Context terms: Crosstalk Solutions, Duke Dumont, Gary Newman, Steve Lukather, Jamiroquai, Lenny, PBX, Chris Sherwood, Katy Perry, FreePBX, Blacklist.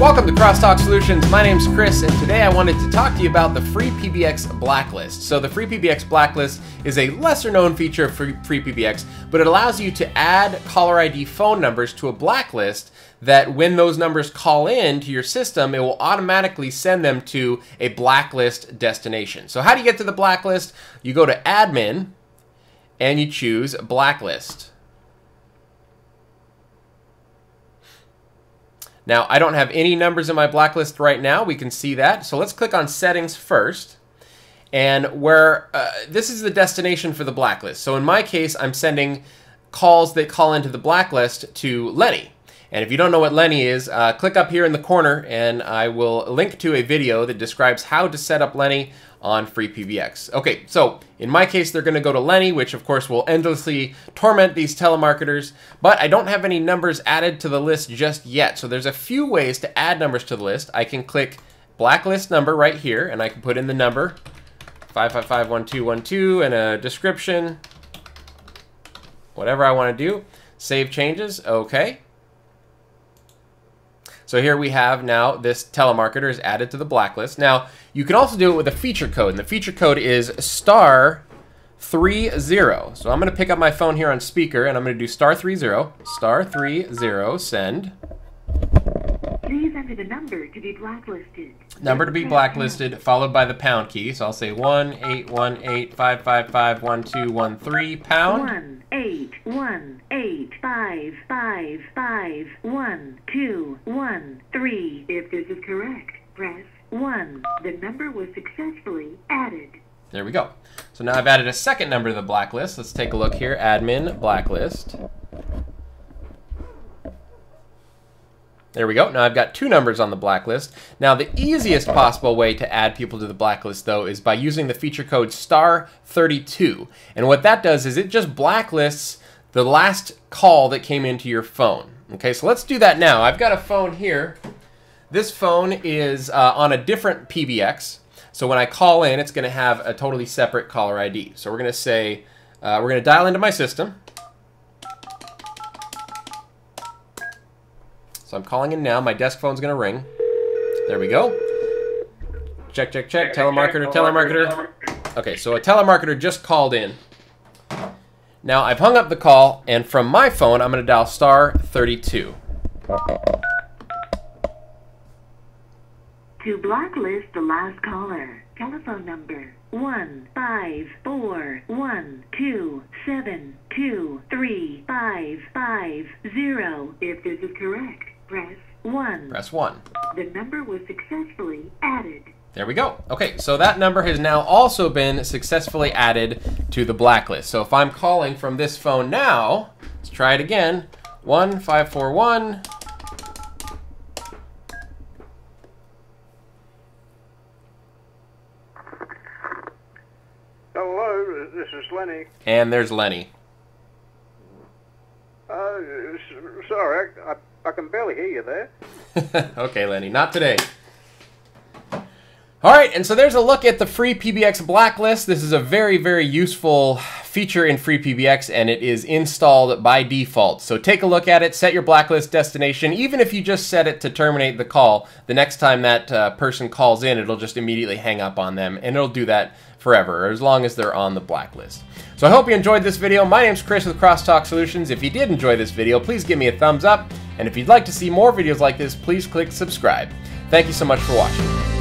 Welcome to Crosstalk Solutions. My name's Chris, and today I wanted to talk to you about the FreePBX Blacklist. So the FreePBX Blacklist is a lesser known feature of FreePBX, but it allows you to add caller ID phone numbers to a blacklist that when those numbers call in to your system, it will automatically send them to a blacklist destination. So how do you get to the blacklist? You go to admin and you choose blacklist. Now, I don't have any numbers in my blacklist right now. We can see that. So let's click on settings first. And where this is the destination for the blacklist. So in my case, I'm sending calls that call into the blacklist to Lenny. And if you don't know what Lenny is, click up here in the corner and I will link to a video that describes how to set up Lenny on FreePBX. Okay, so in my case, they're gonna go to Lenny, which of course will endlessly torment these telemarketers, but I don't have any numbers added to the list just yet. So there's a few ways to add numbers to the list. I can click blacklist number right here and I can put in the number 5551212 and a description, whatever I wanna do. Save changes, okay. So here we have now this telemarketer is added to the blacklist. Now, you can also do it with a feature code, and the feature code is *30. So I'm gonna pick up my phone here on speaker and I'm gonna do *30, send. Please enter the number to be blacklisted. Number to be blacklisted, followed by the pound key. So I'll say 1-818-555-1213 pound. 1-818-555-1213. If this is correct, press 1. The number was successfully added. There we go. So now I've added a second number to the blacklist. Let's take a look here. Admin blacklist. There we go. Now I've got two numbers on the blacklist. Now the easiest possible way to add people to the blacklist though is by using the feature code *32. And what that does is it just blacklists the last call that came into your phone. Okay, so let's do that now. I've got a phone here. This phone is on a different PBX. So when I call in, it's going to have a totally separate caller ID. So we're going to say, we're going to dial into my system. So I'm calling in now. My desk phone's going to ring. There we go. Check, check, check. Telemarketer, telemarketer. Okay, so a telemarketer just called in. Now I've hung up the call, and from my phone, I'm going to dial *32. To blacklist the last caller, telephone number 1-541-272-3550. If this is correct, press 1. Press 1. The number was successfully added. There we go. Okay, so that number has now also been successfully added to the blacklist. So if I'm calling from this phone now, let's try it again. 1-541. Hello, this is Lenny. And there's Lenny. Sorry, I can barely hear you there. Okay, Lenny, not today. All right, and so there's a look at the FreePBX Blacklist. This is a very, very useful feature in FreePBX, and it is installed by default. So take a look at it, set your blacklist destination. Even if you just set it to terminate the call, the next time that person calls in, it'll just immediately hang up on them, and it'll do that forever, or as long as they're on the blacklist. So I hope you enjoyed this video. My name's Chris with Crosstalk Solutions. If you did enjoy this video, please give me a thumbs up, and if you'd like to see more videos like this, please click subscribe. Thank you so much for watching.